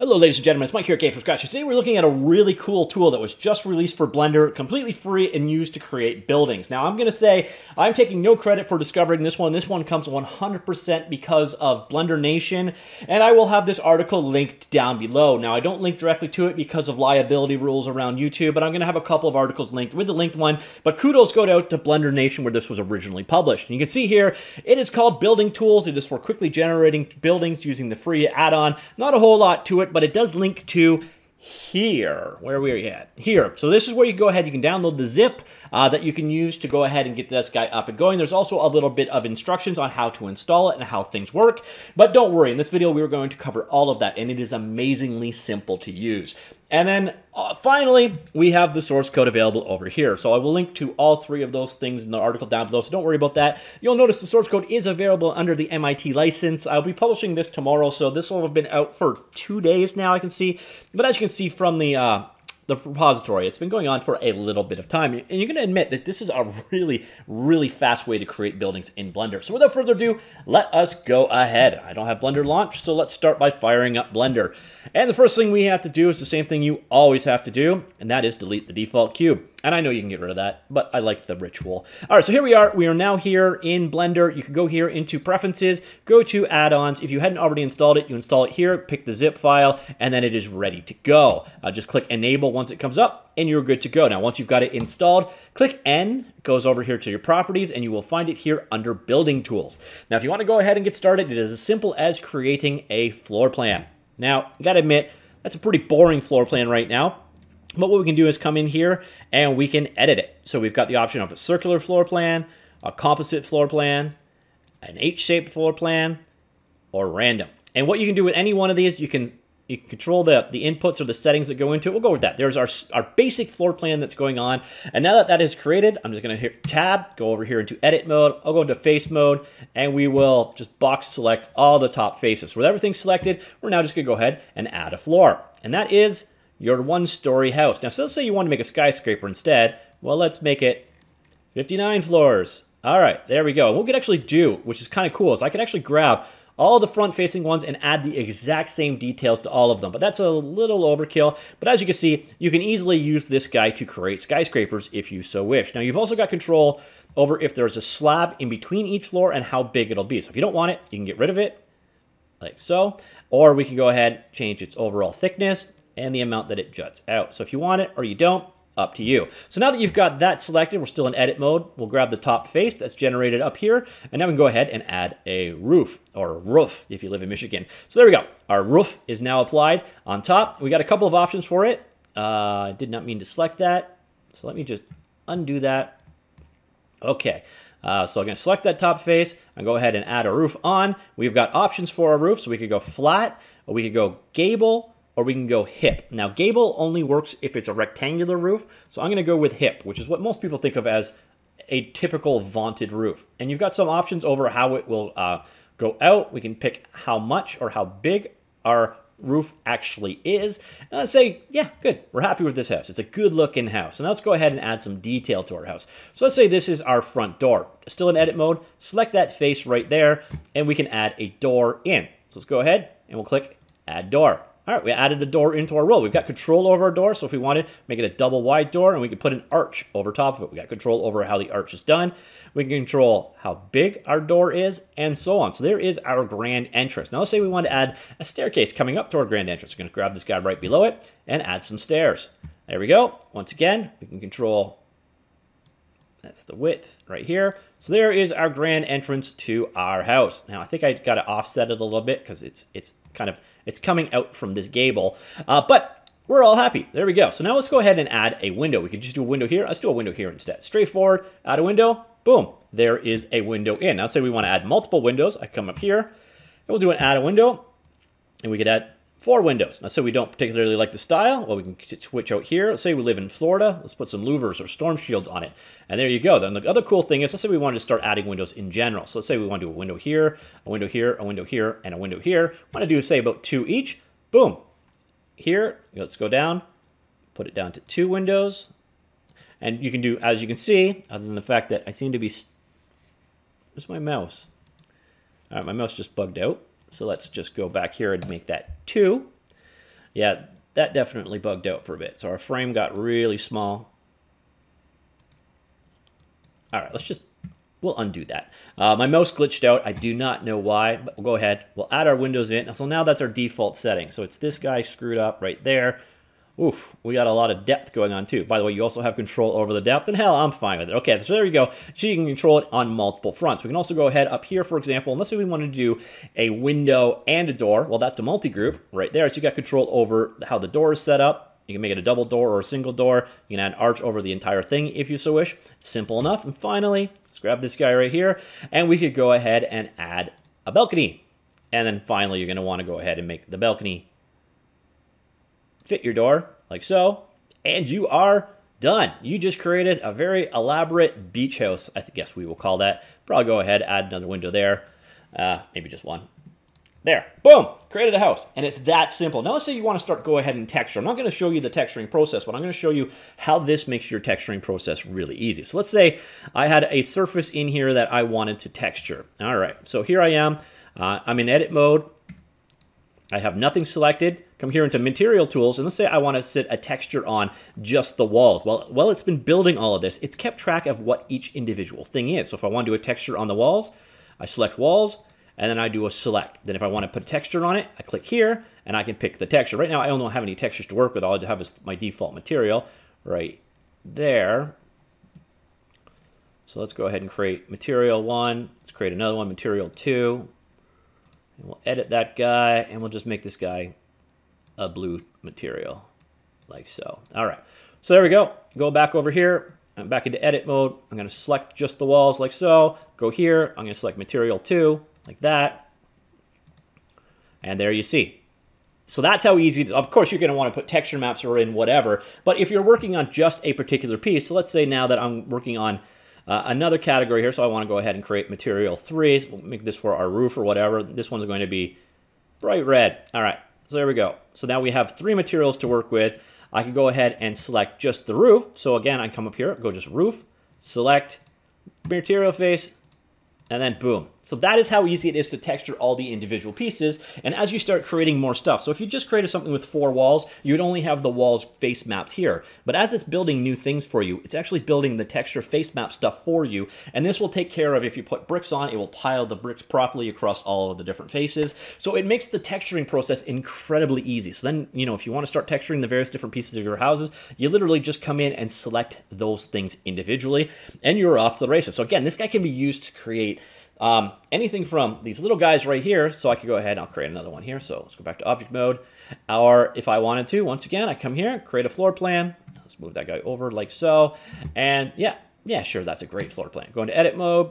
Hello ladies and gentlemen, it's Mike here at Game From Scratch. Today we're looking at a really cool tool that was just released for Blender, completely free and used to create buildings. Now I'm going to say I'm taking no credit for discovering this one. This one comes 100% because of Blender Nation, and I will have this article linked down below. Now I don't link directly to it because of liability rules around YouTube, but I'm going to have a couple of articles linked with the linked one. But kudos go out to Blender Nation where this was originally published. And you can see here, it is called Building Tools. It is for quickly generating buildings using the free add-on. Not a whole lot to it, but it does link to here, where we are at here. So this is where you go ahead, you can download the zip that you can use to go ahead and get this guy up and going. There's also a little bit of instructions on how to install it and how things work, but don't worry, in this video we were going to cover all of that, and it is amazingly simple to use. And then finally, we have the source code available over here. So I will link to all three of those things in the article down below, so don't worry about that. You'll notice the source code is available under the MIT license. I'll be publishing this tomorrow, so this will have been out for 2 days now, I can see. But as you can see from the repository, it's been going on for a little bit of time. And you're going to admit that this is a really, really fast way to create buildings in Blender. So without further ado, let us go ahead. I don't have Blender launched, so let's start by firing up Blender. And the first thing we have to do is the same thing you always have to do, and that is delete the default cube. And I know you can get rid of that, but I like the ritual. All right, so here we are. We are now here in Blender. You can go here into Preferences, go to Add-ons. If you hadn't already installed it, you install it here, pick the zip file, and then it is ready to go. Just click Enable once it comes up, and you're good to go. Now, once you've got it installed, click N. It goes over here to your properties, and you will find it here under Building Tools. Now, if you want to go ahead and get started, it is as simple as creating a floor plan. Now, you got to admit, that's a pretty boring floor plan right now. But what we can do is come in here and we can edit it. So we've got the option of a circular floor plan, a composite floor plan, an H-shaped floor plan, or random. And what you can do with any one of these, you can control the inputs or the settings that go into it. We'll go with that. There's our basic floor plan that's going on. And now that that is created, I'm just going to hit Tab, go over here into Edit Mode. I'll go into Face Mode, and we will just box select all the top faces. With everything selected, we're now just going to go ahead and add a floor. And that is your one-story house. Now, so let's say you want to make a skyscraper instead. Well, let's make it 59 floors. All right, there we go. And what we could actually do, which is kind of cool, is I could actually grab all the front-facing ones and add the exact same details to all of them. But that's a little overkill. But as you can see, you can easily use this guy to create skyscrapers if you so wish. Now, you've also got control over if there's a slab in between each floor and how big it'll be. So if you don't want it, you can get rid of it, like so. Or we can go ahead, change its overall thickness and the amount that it juts out. So if you want it or you don't, up to you. So now that you've got that selected, we're still in edit mode. We'll grab the top face that's generated up here, and now we can go ahead and add a roof, or roof if you live in Michigan. So there we go. Our roof is now applied on top. We got a couple of options for it. I did not mean to select that, so let me just undo that. Okay. So I'm going to select that top face and go ahead and add a roof on. We've got options for our roof, so we could go flat, or we could go gable, or we can go hip. Now, gable only works if it's a rectangular roof, so I'm gonna go with hip, which is what most people think of as a typical vaulted roof. And you've got some options over how it will go out. We can pick how much or how big our roof actually is. And let's say, yeah, good, we're happy with this house. It's a good looking house. And now let's go ahead and add some detail to our house. So let's say this is our front door. Still in edit mode, select that face right there, and we can add a door in. So let's go ahead and we'll click Add Door. All right, we added a door into our role. We've got control over our door, so if we wanted, make it a double wide door, and we could put an arch over top of it. We got control over how the arch is done. We can control how big our door is, and so on. So there is our grand entrance. Now let's say we want to add a staircase coming up to our grand entrance. We're gonna grab this guy right below it and add some stairs. There we go. Once again, we can control, that's the width right here. So there is our grand entrance to our house. Now I think I gotta offset it a little bit because it's coming out from this gable, but we're all happy. There we go. So now let's go ahead and add a window. We could just do a window here. Let's do a window here instead. Straightforward, add a window, boom. There is a window in. Now say we want to add multiple windows. I come up here, and we'll do an add a window, and we could add 4 windows. Now say we don't particularly like the style. Well, we can switch out here. Let's say we live in Florida. Let's put some louvers or storm shields on it. And there you go. Then the other cool thing is, let's say we wanted to start adding windows in general. So let's say we want to do a window here, a window here, a window here, and a window here. Want to do, say, about 2 each. Boom. Here, let's go down, put it down to 2 windows. And you can do, as you can see, other than the fact that I seem to be, where's my mouse? All right, my mouse just bugged out. So let's just go back here and make that 2. Yeah, that definitely bugged out for a bit. So our frame got really small. All right, let's just, we'll undo that. My mouse glitched out. I do not know why, but we'll go ahead. We'll add our windows in. So now that's our default setting. So it's this guy screwed up right there. Oof, we got a lot of depth going on too. By the way, you also have control over the depth, and hell, I'm fine with it. Okay, so there you go. So you can control it on multiple fronts. We can also go ahead up here, for example, and let's say we want to do a window and a door. Well, that's a multi-group right there. So you got control over how the door is set up. You can make it a double door or a single door. You can add an arch over the entire thing if you so wish. Simple enough. And finally, let's grab this guy right here, and we could go ahead and add a balcony. And then finally, you're going to want to go ahead and make the balcony fit your door, like so, and you are done. You just created a very elaborate beach house, I guess we will call that. Probably go ahead, add another window there, maybe just one. There, boom, created a house, and it's that simple. Now let's say you want to start go ahead and texture. I'm not going to show you the texturing process, but I'm going to show you how this makes your texturing process really easy. So let's say I had a surface in here that I wanted to texture. All right, so here I am. I'm in edit mode. I have nothing selected. Come here into material tools, and let's say I want to set a texture on just the walls. Well, while it's been building all of this, it's kept track of what each individual thing is. So if I want to do a texture on the walls, I select walls, and then I do a select. Then if I want to put a texture on it, I click here, and I can pick the texture. Right now, I don't have any textures to work with. All I have is my default material right there. So let's go ahead and create material one. Let's create another one, material two. And we'll edit that guy, and we'll just make this guy a blue material, like so. All right, so there we go. Go back over here. I'm back into edit mode. I'm going to select just the walls, like so. Go here. I'm going to select material two, like that. And there you see. So that's how easy it is. Of course, you're going to want to put texture maps or in whatever. But if you're working on just a particular piece, so let's say now that I'm working on another category here, so I want to go ahead and create material three. So we'll make this for our roof or whatever. This one's going to be bright red. All right, so there we go. So now we have three materials to work with. I can go ahead and select just the roof. So again, I come up here, go just roof, select material face, and then boom. So that is how easy it is to texture all the individual pieces. And as you start creating more stuff, so if you just created something with four walls, you'd only have the walls face maps here. But as it's building new things for you, it's actually building the texture face map stuff for you. And this will take care of if you put bricks on, it will tile the bricks properly across all of the different faces. So it makes the texturing process incredibly easy. So then, you know, if you want to start texturing the various different pieces of your houses, you literally just come in and select those things individually, and you're off to the races. So again, this guy can be used to create anything from these little guys right here. So I could go ahead and I'll create another one here. So let's go back to object mode. Or if I wanted to, once again, I come here, create a floor plan. Let's move that guy over like so. And yeah, sure, that's a great floor plan. Go into edit mode.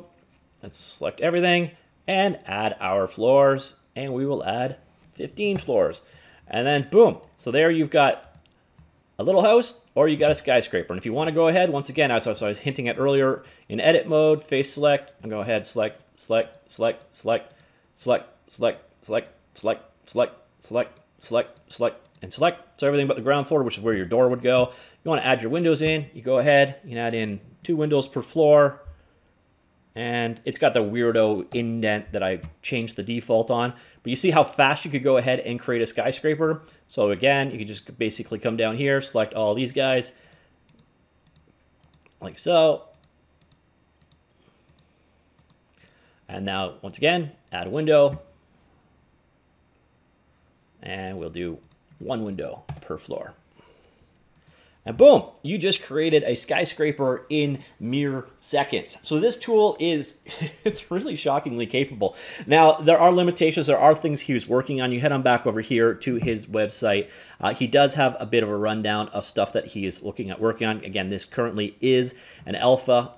Let's select everything and add our floors. And we will add 15 floors. And then boom. So there you've got a little house, or you got a skyscraper. And if you want to go ahead, once again, as I was hinting at earlier, in edit mode, face select, and go ahead, select, select, select, select, select, select, select, select, select, select, select, select, and select. So everything but the ground floor, which is where your door would go. You want to add your windows in, you go ahead, you can add in 2 windows per floor. And it's got the weirdo indent that I changed the default on. But you see how fast you could go ahead and create a skyscraper. So again, you can just basically come down here, select all these guys, like so. And now, once again, add a window. And we'll do 1 window per floor. And boom, you just created a skyscraper in mere seconds. So this tool is, it's really shockingly capable. Now, there are limitations. There are things he was working on. You head on back over here to his website. He does have a bit of a rundown of stuff that he is looking at working on. Again, this currently is an alpha.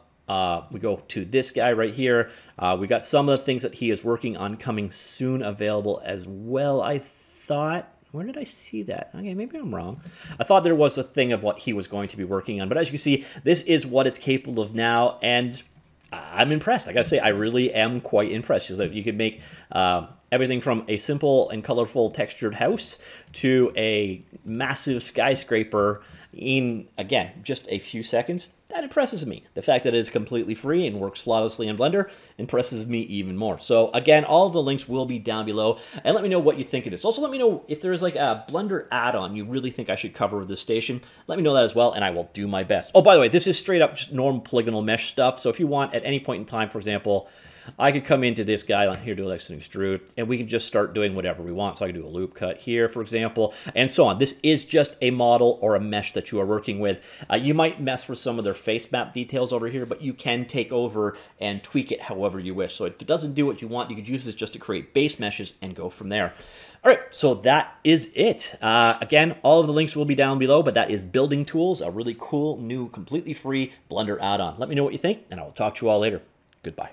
We go to this guy right here. We got some of the things that he is working on coming soon available as well, I thought. Where did I see that? Okay, maybe I'm wrong. I thought there was a thing of what he was going to be working on. But as you can see, this is what it's capable of now. And I'm impressed. I got to say, I really am quite impressed. So you could make everything from a simple and colorful textured house to a massive skyscraper in, again, just a few seconds. That impresses me. The fact that it is completely free and works flawlessly in Blender impresses me even more. So again, all of the links will be down below, and let me know what you think of this. Also, let me know if there is like a Blender add-on you really think I should cover with this station. Let me know that as well, and I will do my best. Oh, by the way, this is straight up just normal polygonal mesh stuff. So if you want, at any point in time, for example, I could come into this guy on here, do like an extrude, and we can just start doing whatever we want. So I can do a loop cut here, for example, and so on. This is just a model or a mesh that you are working with. You might mess with some of their face map details over here, but you can take over and tweak it however you wish. So if it doesn't do what you want, you could use this just to create base meshes and go from there. All right, so that is it. Again, all of the links will be down below, but that is Building Tools, a really cool, new, completely free Blender add-on. Let me know what you think, and I will talk to you all later. Goodbye.